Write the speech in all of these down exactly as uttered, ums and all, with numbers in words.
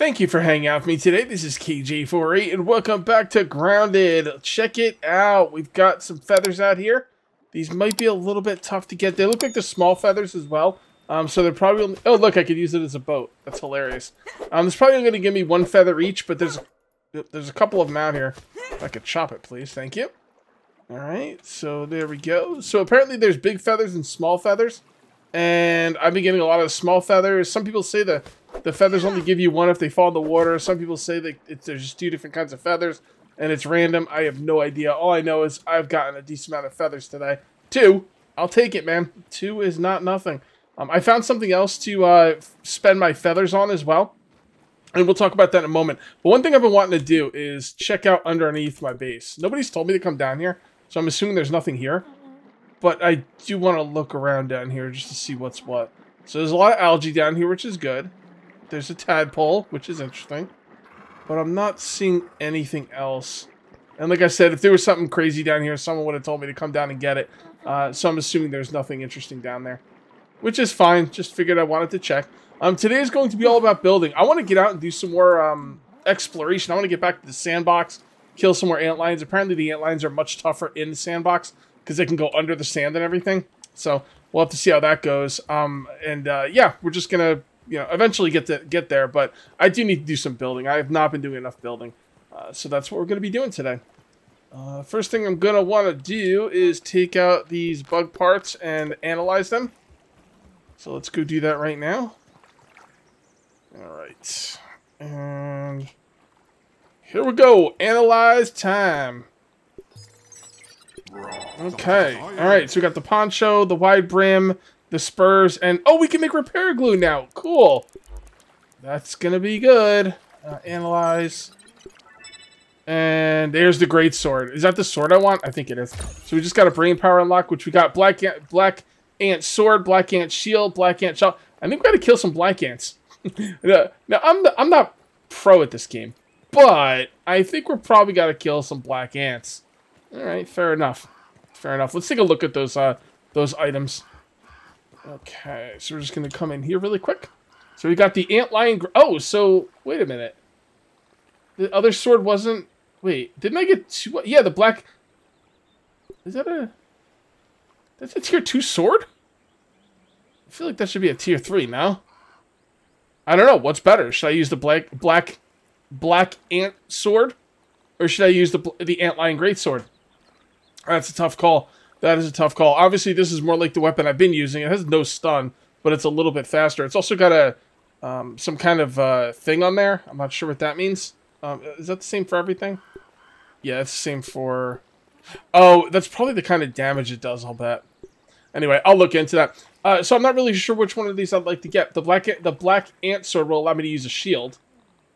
Thank you for hanging out with me today. This is Kage eight four eight, and welcome back to Grounded. Check it out. We've got some feathers out here. These might be a little bit tough to get. They look like they're small feathers as well. Um, so they're probably... Oh, look, I could use it as a boat. That's hilarious. Um, there's probably going to give me one feather each, but there's, there's a couple of them out here. If I could chop it, please. Thank you. All right, so there we go. So apparently there's big feathers and small feathers. And I've been getting a lot of small feathers. Some people say the, the feathers only give you one if they fall in the water. Some people say that it's, there's just two different kinds of feathers, and it's random. I have no idea. All I know is I've gotten a decent amount of feathers today. Two. I'll take it, man. Two is not nothing. Um, I found something else to uh, spend my feathers on as well, and we'll talk about that in a moment. But one thing I've been wanting to do is check out underneath my base. Nobody's told me to come down here, so I'm assuming there's nothing here. But I do want to look around down here just to see what's what. So there's a lot of algae down here, which is good. There's a tadpole, which is interesting. But I'm not seeing anything else. And like I said, if there was something crazy down here, someone would have told me to come down and get it. Uh, so I'm assuming there's nothing interesting down there, which is fine. Just figured I wanted to check. Um, today is going to be all about building. I want to get out and do some more um, exploration. I want to get back to the sandbox, kill some more antlions. Apparently the antlions are much tougher in the sandbox, because they can go under the sand and everything. So we'll have to see how that goes. Um, and uh, yeah, we're just gonna, you know, eventually get to get there. But I do need to do some building. I have not been doing enough building, uh, so that's what we're gonna be doing today. Uh, first thing I'm gonna want to do is take out these bug parts and analyze them. So let's go do that right now. All right, and here we go. Analyze time. Okay, alright, so we got the poncho, the wide brim, the spurs, and... Oh, we can make repair glue now! Cool! That's gonna be good. Uh, analyze. And there's the great sword. Is that the sword I want? I think it is. So we just got a brain power unlock, which we got black ant, black ant sword, black ant shield, black ant shell. I think we gotta kill some black ants. Now, I'm, the, I'm not pro at this game, but I think we're probably gotta kill some black ants. All right, fair enough. Fair enough. Let's take a look at those uh, those items. Okay, so we're just going to come in here really quick. So we got the antlion... Oh, so... Wait a minute. The other sword wasn't... Wait, didn't I get two... Yeah, the black... Is that a... That's a tier two sword? I feel like that should be a tier three now. I don't know. What's better? Should I use the black... Black... Black ant sword? Or should I use the, the antlion greatsword? That's a tough call. That is a tough call. Obviously, this is more like the weapon I've been using. It has no stun, but it's a little bit faster. It's also got a um, some kind of uh, thing on there. I'm not sure what that means. Um, is that the same for everything? Yeah, it's the same for... Oh, that's probably the kind of damage it does, I'll bet. Anyway, I'll look into that. Uh, so I'm not really sure which one of these I'd like to get. The black, the black ant sword will allow me to use a shield,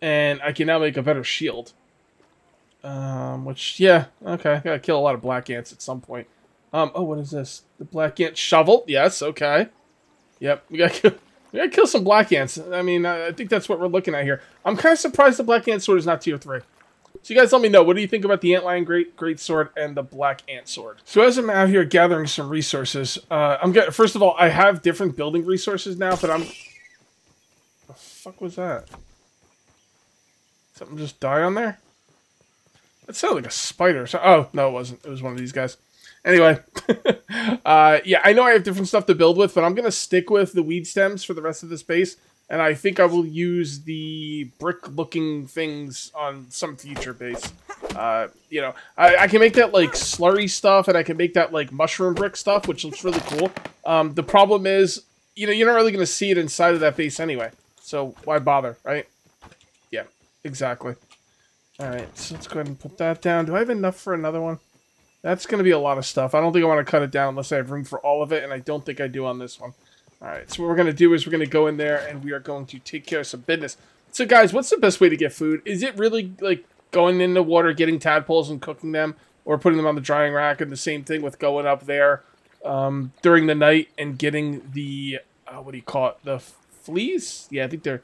and I can now make a better shield. Um, which, yeah, okay, gotta kill a lot of black ants at some point. Um, oh, what is this? The black ant shovel? Yes, okay. Yep, we gotta kill, we gotta kill some black ants. I mean, I think that's what we're looking at here. I'm kind of surprised the black ant sword is not tier three. So you guys let me know, what do you think about the antlion great, great sword and the black ant sword? So as I'm out here gathering some resources, uh, I'm getting, first of all, I have different building resources now, but I'm... What the fuck was that? Something just die on there? That sounded like a spider. So, oh, no, it wasn't. It was one of these guys. Anyway, uh, yeah, I know I have different stuff to build with, but I'm going to stick with the weed stems for the rest of this base, and I think I will use the brick-looking things on some future base. Uh, you know, I, I can make that, like, slurry stuff, and I can make that, like, mushroom brick stuff, which looks really cool. Um, the problem is, you know, you're not really going to see it inside of that base anyway, so why bother, right? Yeah, exactly. Alright, so let's go ahead and put that down. Do I have enough for another one? That's going to be a lot of stuff. I don't think I want to cut it down unless I have room for all of it, and I don't think I do on this one. Alright, so what we're going to do is we're going to go in there, and we are going to take care of some business. So guys, what's the best way to get food? Is it really, like, going in the water, getting tadpoles and cooking them, or putting them on the drying rack, and the same thing with going up there um, during the night and getting the, uh, what do you call it, the fleas? Yeah, I think they're,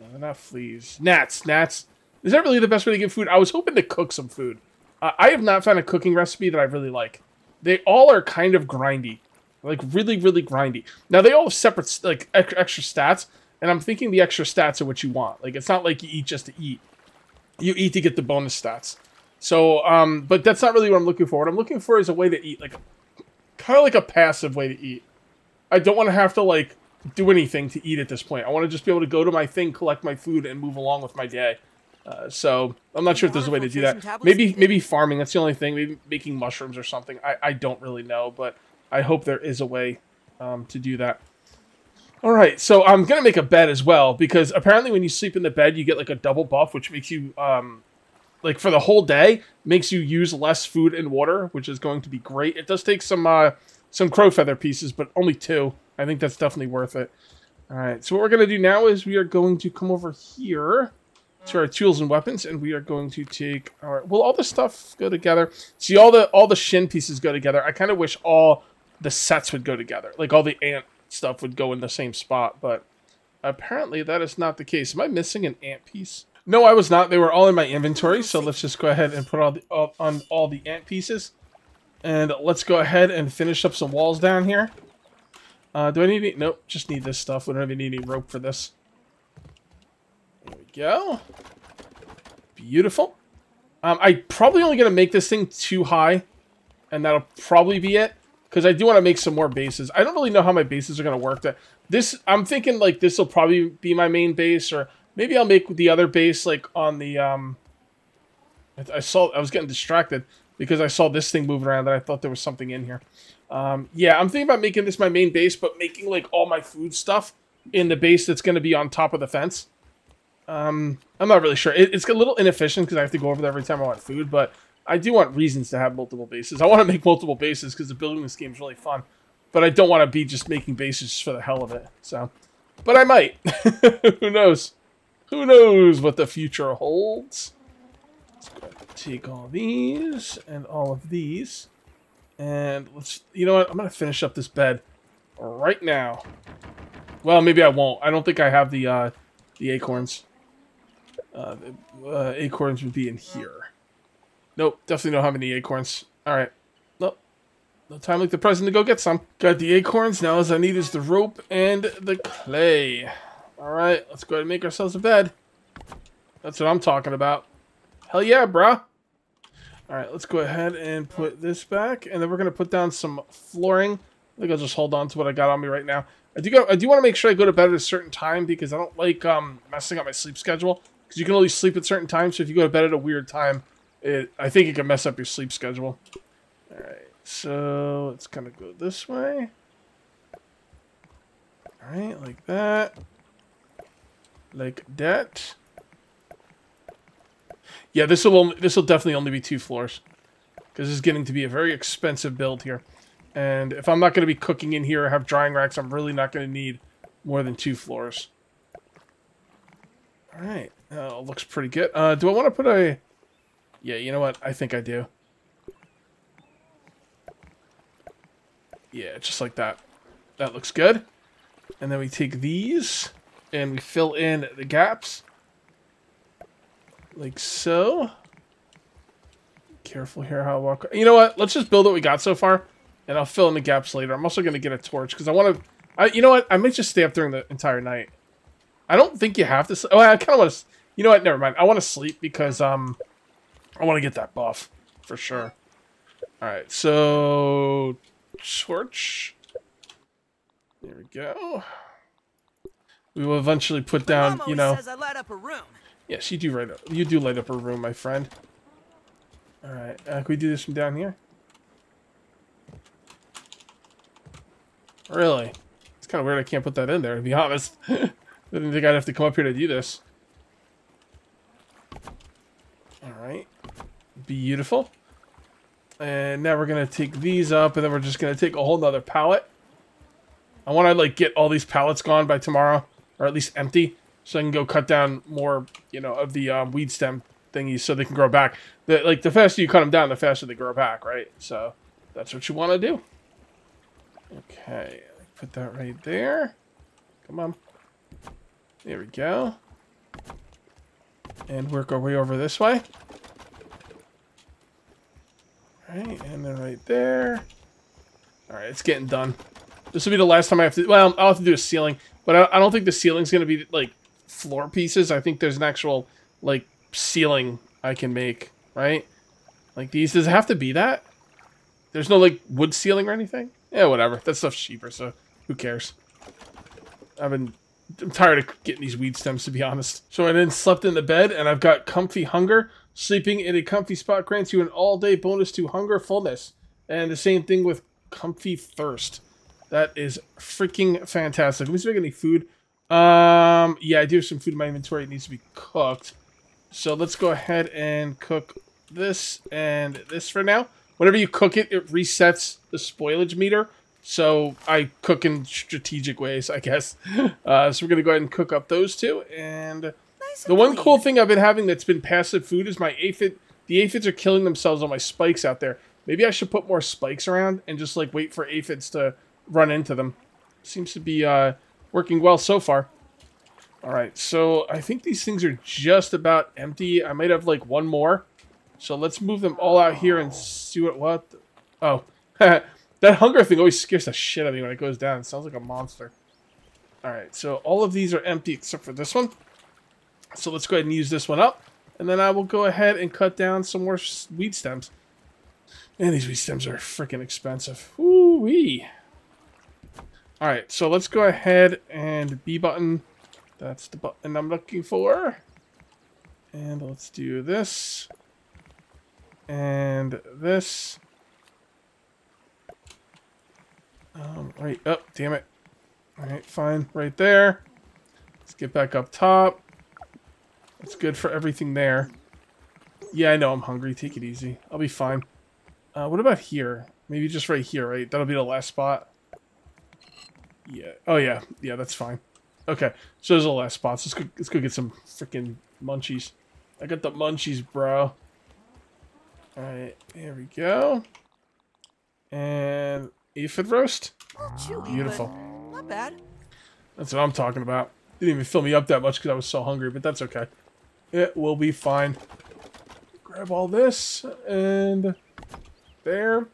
no, they're not fleas. Gnats, gnats. Is that really the best way to get food? I was hoping to cook some food. Uh, I have not found a cooking recipe that I really like. They all are kind of grindy. Like, really, really grindy. Now, they all have separate, like, extra stats. And I'm thinking the extra stats are what you want. Like, it's not like you eat just to eat. You eat to get the bonus stats. So, um, but that's not really what I'm looking for. What I'm looking for is a way to eat, like, kind of like a passive way to eat. I don't want to have to, like, do anything to eat at this point. I want to just be able to go to my thing, collect my food, and move along with my day. Uh, so, I'm not sure if there's a way to do that. Maybe maybe farming, that's the only thing. Maybe making mushrooms or something. I, I don't really know, but I hope there is a way um, to do that. Alright, so I'm going to make a bed as well, because apparently when you sleep in the bed, you get like a double buff, which makes you, um, like for the whole day, makes you use less food and water, which is going to be great. It does take some, uh, some crow feather pieces, but only two. I think that's definitely worth it. Alright, so what we're going to do now is we are going to come over here to our tools and weapons, and we are going to take our... Will all the stuff go together? See, all the all the shin pieces go together. I kind of wish all the sets would go together. Like, all the ant stuff would go in the same spot, but apparently that is not the case. Am I missing an ant piece? No, I was not. They were all in my inventory, so let's just go ahead and put all the, all, on all the ant pieces. And let's go ahead and finish up some walls down here. Uh, do I need any? Nope, just need this stuff. We don't even need any rope for this. Go. Beautiful. Um, I'm probably only going to make this thing too high, and that'll probably be it, because I do want to make some more bases. I don't really know how my bases are going to work. That this, I'm thinking like this will probably be my main base, or maybe I'll make the other base like on the, um, I saw, I was getting distracted because I saw this thing moving around and I thought there was something in here. Um, yeah, I'm thinking about making this my main base, but making like all my food stuff in the base that's going to be on top of the fence. Um, I'm not really sure. It, it's a little inefficient because I have to go over there every time I want food, but I do want reasons to have multiple bases. I want to make multiple bases because the building this game is really fun, but I don't want to be just making bases for the hell of it. So, but I might. Who knows? Who knows what the future holds? Let's go ahead and take all these and all of these, and let's. You know what? I'm gonna finish up this bed right now. Well, maybe I won't. I don't think I have the uh, the acorns. Uh, uh, acorns would be in here. Nope, definitely don't have any acorns. Alright. Nope. No time like the present to go get some. Got the acorns. Now all I need is the rope and the clay. Alright, let's go ahead and make ourselves a bed. That's what I'm talking about. Hell yeah, bruh. Alright, let's go ahead and put this back. And then we're going to put down some flooring. I think I'll just hold on to what I got on me right now. I do, go, I do want to make sure I go to bed at a certain time because I don't like um, messing up my sleep schedule. Because you can only sleep at certain times, so if you go to bed at a weird time, it, I think it can mess up your sleep schedule. Alright, so let's kind of go this way. Alright, like that. Like that. Yeah, this will this will definitely only be two floors. Because this is getting to be a very expensive build here. And if I'm not going to be cooking in here or have drying racks, I'm really not going to need more than two floors. Alright, uh, looks pretty good. Uh, do I want to put a... Yeah, you know what? I think I do. Yeah, just like that. That looks good. And then we take these, and we fill in the gaps. Like so. Careful here how I walk... You know what? Let's just build what we got so far. And I'll fill in the gaps later. I'm also going to get a torch because I want to... I, you know what? I might just stay up during the entire night. I don't think you have to... Sleep. Oh, I kind of want to... You know what? Never mind. I want to sleep because um, I want to get that buff for sure. Alright, so... Torch. There we go. We will eventually put down, you know... Says I light up a room. Yes, you do, right up, you do light up a room, my friend. Alright, uh, can we do this from down here? Really? It's kind of weird I can't put that in there, to be honest. I didn't think I'd have to come up here to do this. Alright. Beautiful. And now we're going to take these up, and then we're just going to take a whole nother pallet. I want to, like, get all these pallets gone by tomorrow, or at least empty, so I can go cut down more, you know, of the um, weed stem thingies so they can grow back. The, like, the faster you cut them down, the faster they grow back, right? So, that's what you want to do. Okay, put that right there. Come on. There we go. And work our way over this way. Alright, and then right there. Alright, it's getting done. This will be the last time I have to... Well, I'll have to do a ceiling. But I, I don't think the ceiling's going to be, like, floor pieces. I think there's an actual, like, ceiling I can make, right? Like, these, does it have to be that? There's no, like, wood ceiling or anything? Yeah, whatever. That stuff's cheaper, so who cares? I've been... I'm tired of getting these weed stems, to be honest. So I then slept in the bed, and I've got comfy hunger. Sleeping in a comfy spot grants you an all-day bonus to hunger fullness. And the same thing with comfy thirst. That is freaking fantastic. Let me see if I get any food. Um, yeah, I do have some food in my inventory. It needs to be cooked. So let's go ahead and cook this and this for now. Whenever you cook it, it resets the spoilage meter. So I cook in strategic ways, I guess. Uh, so we're going to go ahead and cook up those two. And nice the one clean. Cool thing I've been having that's been passive food is my aphid. The aphids are killing themselves on my spikes out there. Maybe I should put more spikes around and just like wait for aphids to run into them. Seems to be uh, working well so far. All right, so I think these things are just about empty. I might have like one more. So let's move them all out here and see what... what the, oh. That hunger thing always scares the shit out of me when it goes down. It sounds like a monster. Alright, so all of these are empty except for this one. So let's go ahead and use this one up. And then I will go ahead and cut down some more weed stems. Man, these weed stems are freaking expensive. Woo-wee. Alright, so let's go ahead and B button. That's the button I'm looking for. And let's do this. And this. Um, right up, oh, damn it. Alright, fine. Right there. Let's get back up top. That's good for everything there. Yeah, I know I'm hungry. Take it easy. I'll be fine. Uh, what about here? Maybe just right here, right? That'll be the last spot. Yeah. Oh, yeah. Yeah, that's fine. Okay. So those are the last spots. Let's go, let's go get some freaking munchies. I got the munchies, bro. Alright. Here we go. And... aphid roast? Chewy, beautiful. Not bad. That's what I'm talking about. Didn't even fill me up that much because I was so hungry, but that's okay. It will be fine. Grab all this, and there.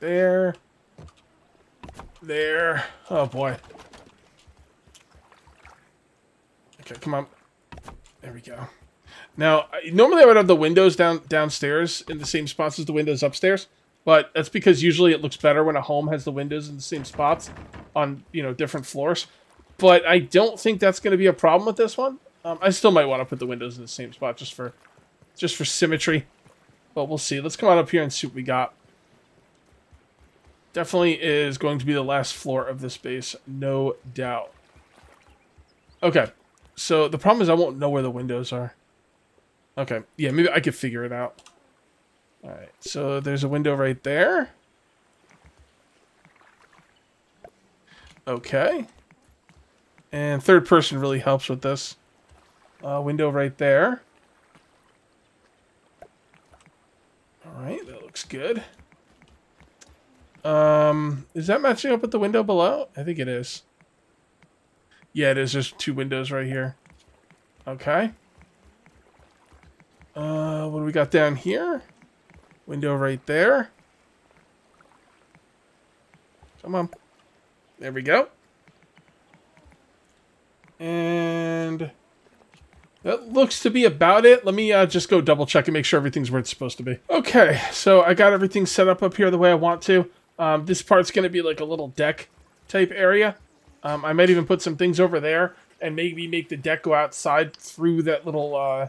There. There. Oh, boy. Okay, come on. There we go. Now, normally I would have the windows down downstairs in the same spots as the windows upstairs. But that's because usually it looks better when a home has the windows in the same spots on, you know, different floors. But I don't think that's going to be a problem with this one. Um, I still might want to put the windows in the same spot just for just for symmetry. But we'll see. Let's come on up here and see what we got. Definitely is going to be the last floor of this base, no doubt. Okay. So the problem is I won't know where the windows are. Okay. Yeah, maybe I could figure it out. Alright, so there's a window right there. Okay. And third person really helps with this. Uh, window right there. Alright, that looks good. Um, is that matching up with the window below? I think it is. Yeah, it is. There's two windows right here. Okay. Uh, what do we got down here? Window right there. Come on. There we go. And that looks to be about it. Let me uh, just go double check and make sure everything's where it's supposed to be. Okay, so I got everything set up up here the way I want to. Um, this part's going to be like a little deck type area. Um, I might even put some things over there and maybe make the deck go outside through that little, uh,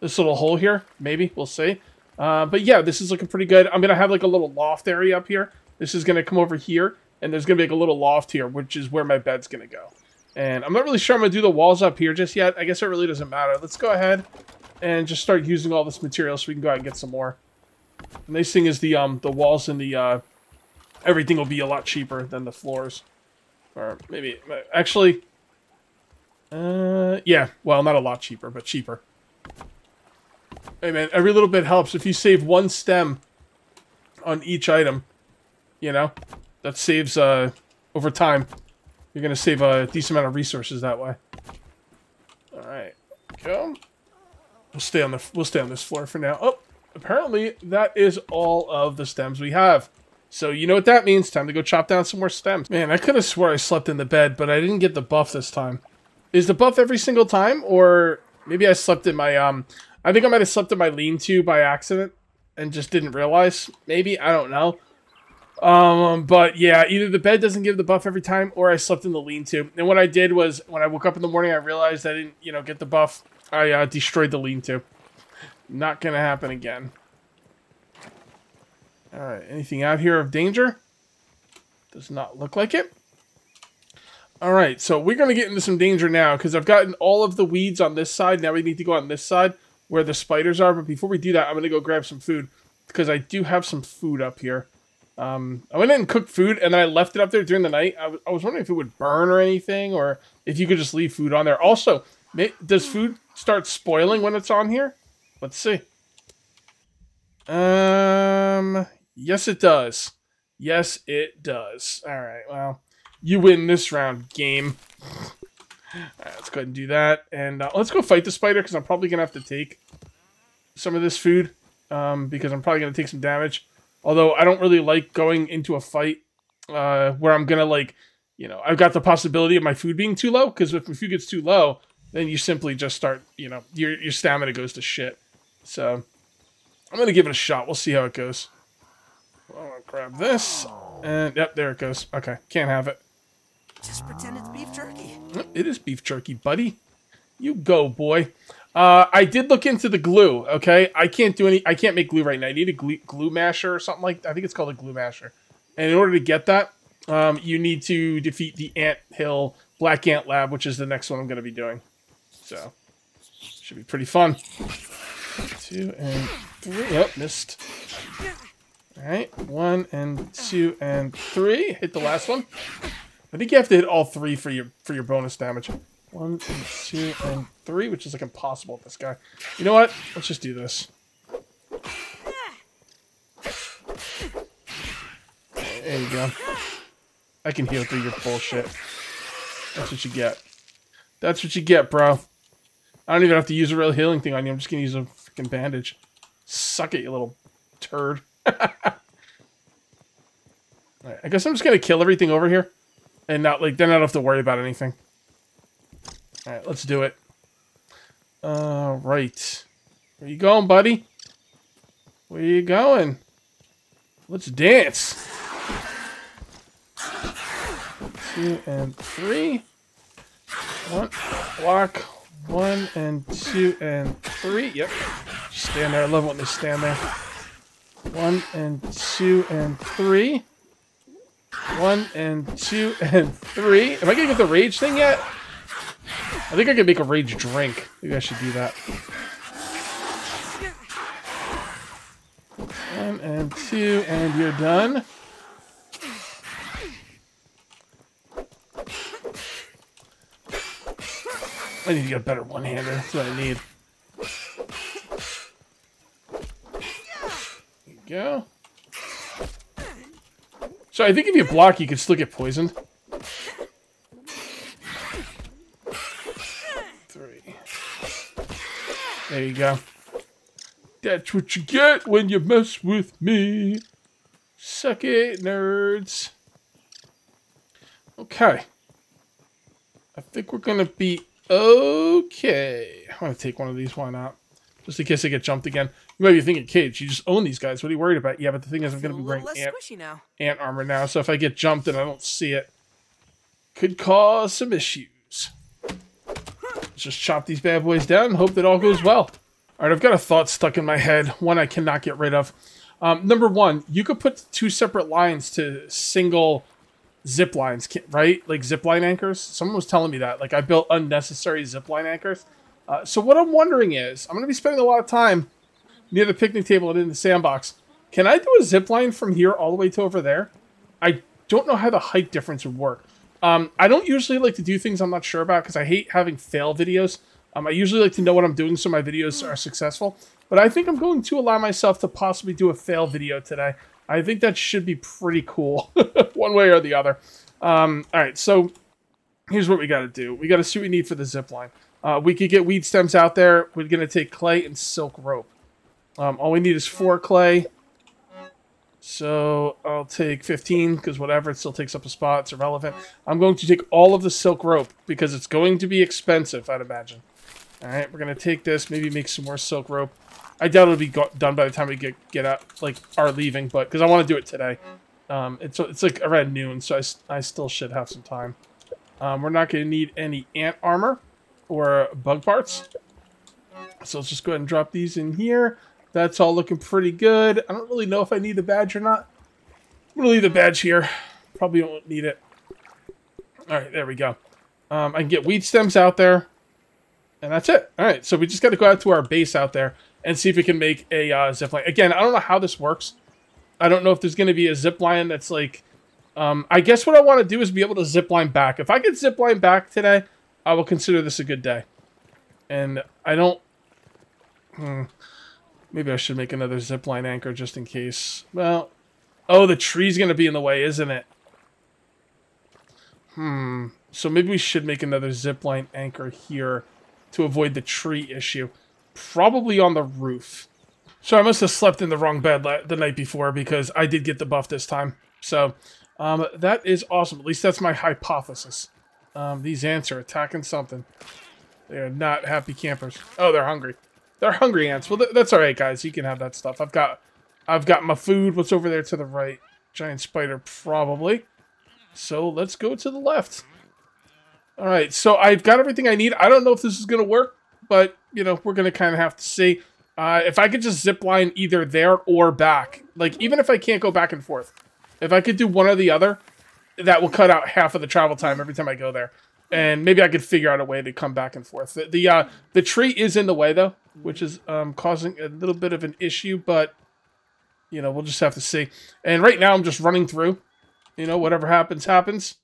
this little hole here. Maybe, we'll see. Uh, but yeah, this is looking pretty good. I'm going to have like a little loft area up here. This is going to come over here, and there's going to be like a little loft here, which is where my bed's going to go. And I'm not really sure I'm going to do the walls up here just yet. I guess it really doesn't matter. Let's go ahead and just start using all this material so we can go out and get some more. The nice thing is the um the walls and the uh, everything will be a lot cheaper than the floors. Or maybe, actually, uh, yeah, well, not a lot cheaper, but cheaper. Hey man, every little bit helps. If you save one stem on each item, you know, that saves, uh, over time. You're going to save a decent amount of resources that way. Alright, go. We'll stay on the, we'll stay on this floor for now. Oh, apparently that is all of the stems we have. So you know what that means. Time to go chop down some more stems. Man, I could have swore I slept in the bed, but I didn't get the buff this time. Is the buff every single time? Or maybe I slept in my, um... I think I might have slept in my lean-to by accident and just didn't realize. Maybe. I don't know. Um, but yeah, either the bed doesn't give the buff every time or I slept in the lean-to. And what I did was when I woke up in the morning, I realized I didn't, you know, get the buff. I uh, destroyed the lean-to. Not going to happen again. All right. Anything out here of danger? Does not look like it. All right. So we're going to get into some danger now because I've gotten all of the weeds on this side. Now we need to go on this side where the spiders are. But before we do that, I'm going to go grab some food because I do have some food up here. Um, I went in and cooked food and then I left it up there during the night. I, I was wondering if it would burn or anything, or if you could just leave food on there. Also, does food start spoiling when it's on here? Let's see. Um, yes, it does. Yes, it does. All right. Well, you win this round, game. All right, let's go ahead and do that. And uh, let's go fight the spider because I'm probably going to have to take some of this food um, because I'm probably going to take some damage. Although I don't really like going into a fight uh, where I'm going to, like, you know, I've got the possibility of my food being too low, because if my food gets too low, then you simply just start, you know, your, your stamina goes to shit. So I'm going to give it a shot. We'll see how it goes. Well, I'll grab this. And, yep, there it goes. Okay, can't have it. Just pretend it's beef jerky. It is beef jerky, buddy. You go, boy. Uh, I did look into the glue, okay? I can't do any... I can't make glue right now. I need a glue, glue masher or something like that. I think it's called a glue masher. And in order to get that, um, you need to defeat the Ant Hill Black Ant Lab, which is the next one I'm going to be doing. So, should be pretty fun. Two and three. Yep, missed. All right. One and two and three. Hit the last one. I think you have to hit all three for your for your bonus damage. One, and two, and three, which is like impossible with this guy. You know what? Let's just do this. There you go. I can heal through your bullshit. That's what you get. That's what you get, bro. I don't even have to use a real healing thing on you. I'm just gonna use a freaking bandage. Suck it, you little turd. Alright, I guess I'm just gonna kill everything over here. And not like then I don't have to worry about anything. All right, let's do it. All right, where you going, buddy? Where you going? Let's dance. Two and three. One block. One and two and three. Yep. Stand there. I love when they stand there. One and two and three. One and two and three. Am I gonna get the rage thing yet? I think I can make a rage drink. Maybe I should do that. One and two, and you're done. I need to get a better one-hander. That's what I need. There you go. So I think if you block, you can still get poisoned. There you go. That's what you get when you mess with me. Suck it, nerds. Okay. I think we're going to be okay. I'm going to take one of these. Why not? Just in case I get jumped again. You might be thinking, Cage, you just own these guys. What are you worried about? Yeah, but the thing is, I'm going to be wearing ant, now. ant armor now. So if I get jumped and I don't see it, could cause some issues. Just chop these bad boys down and hope that all goes well. All right, I've got a thought stuck in my head, one I cannot get rid of. Um, number one, you could put two separate lines to single zip lines, right? Like zip line anchors. Someone was telling me that. Like, I built unnecessary zip line anchors. Uh, so what I'm wondering is, I'm going to be spending a lot of time near the picnic table and in the sandbox. Can I do a zip line from here all the way to over there? I don't know how the height difference would work. Um, I don't usually like to do things I'm not sure about because I hate having fail videos. Um, I usually like to know what I'm doing so my videos are successful. But I think I'm going to allow myself to possibly do a fail video today. I think that should be pretty cool, one way or the other. Um, all right, so here's what we got to do. We got to see what we need for the zip line. Uh, we could get weed stems out there. We're going to take clay and silk rope. Um, all we need is four clay, So I'll take fifteen, because whatever, it still takes up a spot, it's irrelevant. I'm going to take all of the silk rope, because it's going to be expensive, I'd imagine. Alright, we're going to take this, maybe make some more silk rope. I doubt it'll be go done by the time we get, get out, like, are leaving, but, because I want to do it today. Um, it's, it's like around noon, so I, I still should have some time. Um, we're not going to need any ant armor or bug parts. So let's just go ahead and drop these in here. That's all looking pretty good. I don't really know if I need the badge or not. I'm going to leave the badge here. Probably won't need it. All right, there we go. Um, I can get weed stems out there. And that's it. All right, so we just got to go out to our base out there and see if we can make a uh, zip line. Again, I don't know how this works. I don't know if there's going to be a zip line that's like... Um, I guess what I want to do is be able to zip line back. If I could zip line back today, I will consider this a good day. And I don't... Hmm... Maybe I should make another zipline anchor just in case. Well, oh, the tree's going to be in the way, isn't it? Hmm. So maybe we should make another zipline anchor here to avoid the tree issue. Probably on the roof. So I must have slept in the wrong bed the night before because I did get the buff this time. So um, that is awesome. At least that's my hypothesis. Um, these ants are attacking something. They are not happy campers. Oh, they're hungry. They're hungry ants. Well, th that's all right, guys. You can have that stuff. I've got, I've got my food. What's over there to the right? Giant spider, probably. So let's go to the left. All right. So I've got everything I need. I don't know if this is gonna work, but you know, we're gonna kind of have to see. Uh, if I could just zip line either there or back, like even if I can't go back and forth, if I could do one or the other, that will cut out half of the travel time every time I go there. And maybe I could figure out a way to come back and forth. The the, uh, the tree is in the way, though, which is um, causing a little bit of an issue. But, you know, we'll just have to see. And right now I'm just running through. You know, whatever happens, happens.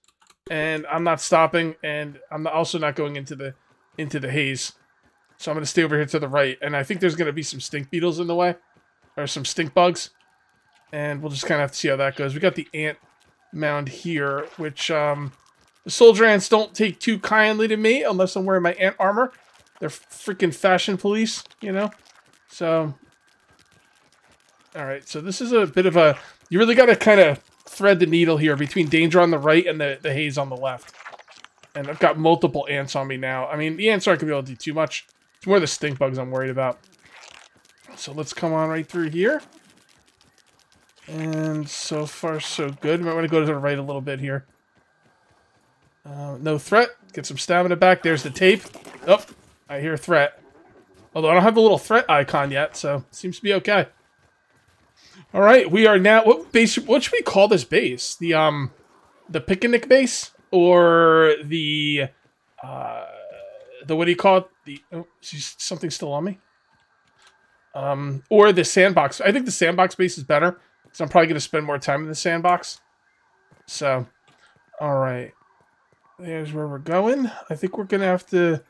And I'm not stopping. And I'm also not going into the, into the haze. So I'm going to stay over here to the right. And I think there's going to be some stink beetles in the way. Or some stink bugs. And we'll just kind of have to see how that goes. We got the ant mound here, which... Um, The soldier ants don't take too kindly to me unless I'm wearing my ant armor. They're freaking fashion police, you know? So, all right. So this is a bit of a... You really got to kind of thread the needle here between danger on the right and the, the haze on the left. And I've got multiple ants on me now. I mean, the ants aren't going to be able to do too much. It's more the stink bugs I'm worried about. So let's come on right through here. And so far, so good. Might want to go to the right a little bit here. Uh, no threat. Get some stamina back. There's the tape. Oh, I hear threat. Although I don't have the little threat icon yet, so seems to be okay. All right, we are now. What base? What should we call this base? The um, the picnic base or the uh, the what do you call it? The oh, something's still on me. Um, or the sandbox. I think the sandbox base is better. So I'm probably going to spend more time in the sandbox. So, all right. There's where we're going. I think we're gonna have to.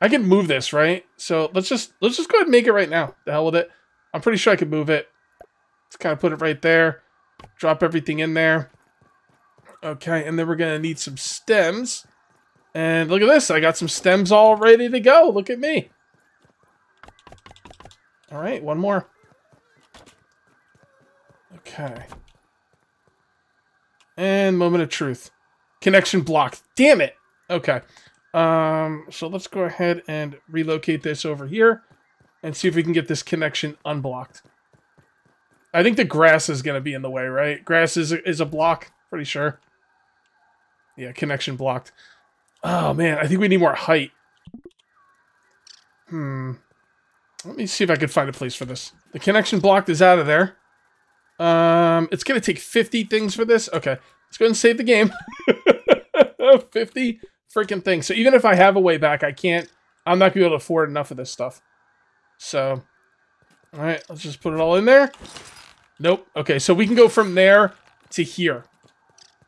I can move this, right? So let's just let's just go ahead and make it right now. The hell with it. I'm pretty sure I can move it. Let's kind of put it right there. Drop everything in there. Okay, and then we're gonna need some stems. And look at this. I got some stems all ready to go. Look at me. All right, one more. Okay. And moment of truth. Connection blocked. Damn it. Okay. Um, so let's go ahead and relocate this over here and see if we can get this connection unblocked. I think the grass is going to be in the way, right? Grass is, is a block. Pretty sure. Yeah, connection blocked. Oh, man. I think we need more height. Hmm. Let me see if I can find a place for this. The connection blocked is out of there. Um, it's going to take fifty things for this. Okay. Let's go ahead and save the game. fifty freaking things. So even if I have a way back, I can't. I'm not going to be able to afford enough of this stuff. So, all right, let's just put it all in there. Nope. Okay, so we can go from there to here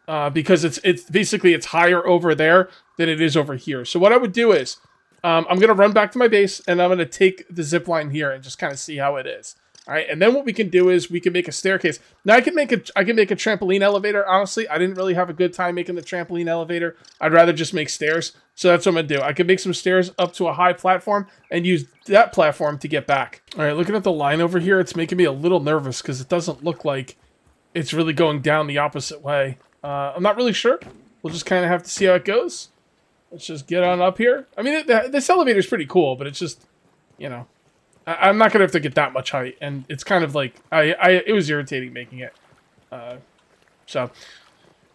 uh, because it's it's basically it's higher over there than it is over here. So what I would do is um, I'm going to run back to my base and I'm going to take the zip line here and just kind of see how it is. All right, and then what we can do is we can make a staircase. Now I can make a I can make a trampoline elevator. Honestly, I didn't really have a good time making the trampoline elevator. I'd rather just make stairs. So that's what I'm gonna do. I can make some stairs up to a high platform and use that platform to get back. All right, looking at the line over here, it's making me a little nervous because it doesn't look like it's really going down the opposite way. Uh, I'm not really sure. We'll just kind of have to see how it goes. Let's just get on up here. I mean, it, this elevator's pretty cool, but it's just, you know, I, I'm not going to have to get that much height. And it's kind of like, I, I it was irritating making it. Uh, so,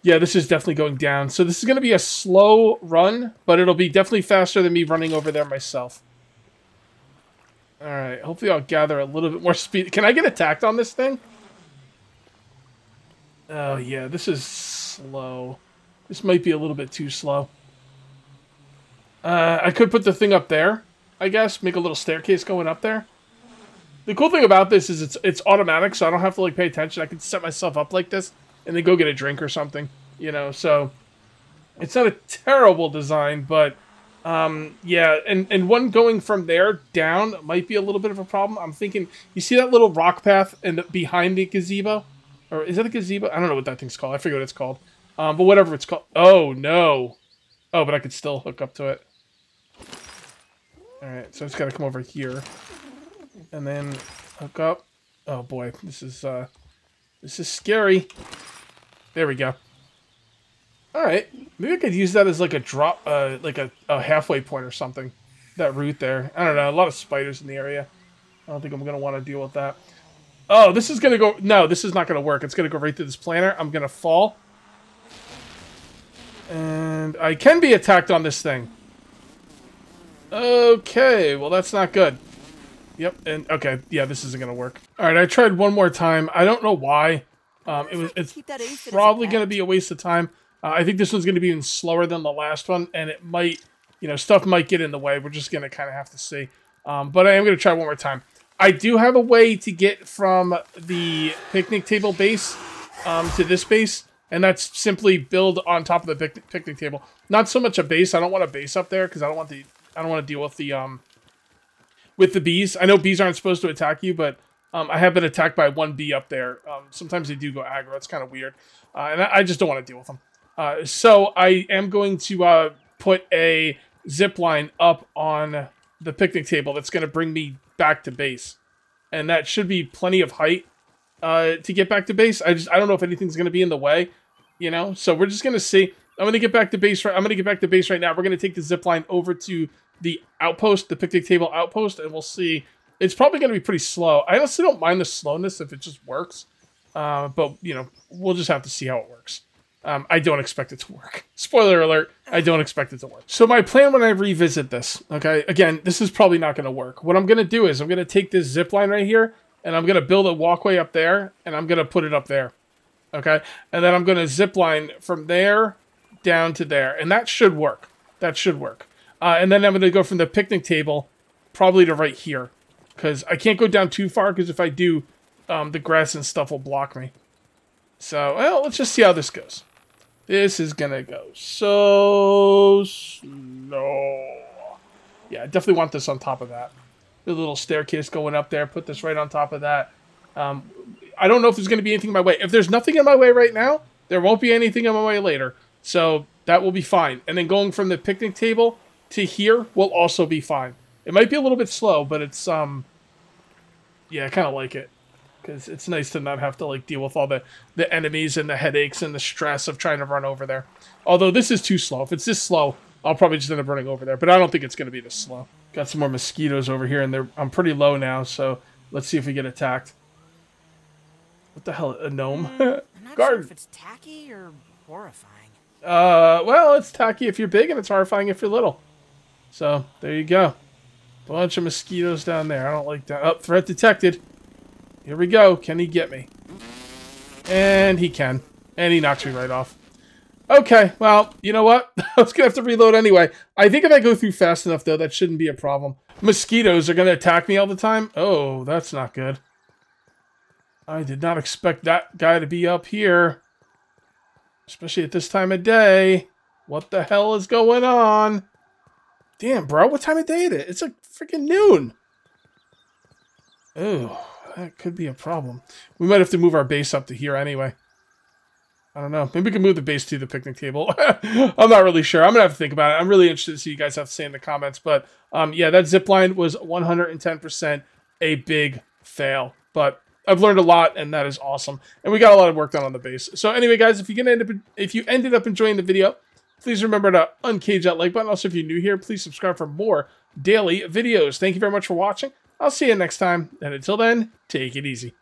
yeah, this is definitely going down. So this is going to be a slow run, but it'll be definitely faster than me running over there myself. All right, hopefully I'll gather a little bit more speed. Can I get attacked on this thing? Oh, yeah, this is slow. This might be a little bit too slow. Uh, I could put the thing up there, I guess. Make a little staircase going up there. The cool thing about this is it's it's automatic, so I don't have to, like, pay attention. I can set myself up like this and then go get a drink or something, you know. So it's not a terrible design, but... Um, yeah, and, and one going from there down might be a little bit of a problem. I'm thinking, you see that little rock path in the, behind the gazebo? Or is that a gazebo? I don't know what that thing's called. I forget what it's called. Um, but whatever it's called. Oh, no. Oh, but I could still hook up to it. Alright, so I just gotta come over here. And then hook up. Oh, boy. This is, uh, this is scary. There we go. Alright, maybe I could use that as like a drop, uh, like a, a halfway point or something. That route there. I don't know, a lot of spiders in the area. I don't think I'm going to want to deal with that. Oh, this is going to go... No, this is not going to work. It's going to go right through this planter. I'm going to fall. And I can be attacked on this thing. Okay, well that's not good. Yep, and okay, yeah, this isn't going to work. Alright, I tried one more time. I don't know why. Um, it was. It's probably going to be a waste of time. Uh, I think this one's going to be even slower than the last one, and it might, you know, stuff might get in the way. We're just going to kind of have to see. Um, but I am going to try one more time. I do have a way to get from the picnic table base um, to this base, and that's simply build on top of the pic picnic table. Not so much a base. I don't want a base up there because I don't want the I don't want to deal with the um with the bees. I know bees aren't supposed to attack you, but um, I have been attacked by one bee up there. Um, sometimes they do go aggro. It's kind of weird, uh, and I, I just don't want to deal with them. Uh, so I am going to uh, put a zip line up on the picnic table that's going to bring me back to base, and that should be plenty of height uh, to get back to base. I just I don't know if anything's going to be in the way, you know. So we're just going to see. I'm going to get back to base. Right, I'm going to get back to base right now. We're going to take the zip line over to the outpost, the picnic table outpost, and we'll see. It's probably going to be pretty slow. I honestly don't mind the slowness if it just works, uh, but you know we'll just have to see how it works. Um, I don't expect it to work. Spoiler alert, I don't expect it to work. So my plan when I revisit this, okay, again, this is probably not going to work. What I'm going to do is I'm going to take this zip line right here, and I'm going to build a walkway up there, and I'm going to put it up there, okay? And then I'm going to zip line from there down to there, and that should work. That should work. Uh, and then I'm going to go from the picnic table probably to right here, because I can't go down too far, because if I do, um, the grass and stuff will block me. So, well, let's just see how this goes. This is going to go so slow. Yeah, I definitely want this on top of that. The little staircase going up there. Put this right on top of that. Um, I don't know if there's going to be anything in my way. If there's nothing in my way right now, there won't be anything in my way later. So that will be fine. And then going from the picnic table to here will also be fine. It might be a little bit slow, but it's... um, yeah, I kind of like it. Because it's nice to not have to like deal with all the, the enemies and the headaches and the stress of trying to run over there. Although this is too slow. If it's this slow, I'll probably just end up running over there. But I don't think it's going to be this slow. Got some more mosquitoes over here, and they're I'm pretty low now. So let's see if we get attacked. What the hell? A gnome? Mm, I'm not Guard. Sure if it's tacky or horrifying. Uh, well, it's tacky if you're big, and it's horrifying if you're little. So there you go. Bunch of mosquitoes down there. I don't like that. Oh, threat detected. Here we go. Can he get me? And he can. And he knocks me right off. Okay, well, you know what? I was going to have to reload anyway. I think if I go through fast enough, though, that shouldn't be a problem. Mosquitoes are going to attack me all the time. Oh, that's not good. I did not expect that guy to be up here. Especially at this time of day. What the hell is going on? Damn, bro. What time of day is it? It's like freaking noon. Ooh. That could be a problem. We might have to move our base up to here anyway. I don't know. Maybe we can move the base to the picnic table. I'm not really sure. I'm going to have to think about it. I'm really interested to see what you guys have to say in the comments. But, um, yeah, that zipline was one hundred ten percent a big fail. But I've learned a lot, and that is awesome. And we got a lot of work done on the base. So anyway, guys, if you can end up if you ended up enjoying the video, please remember to uncage that like button. Also, if you're new here, please subscribe for more daily videos. Thank you very much for watching. I'll see you next time, and until then, take it easy.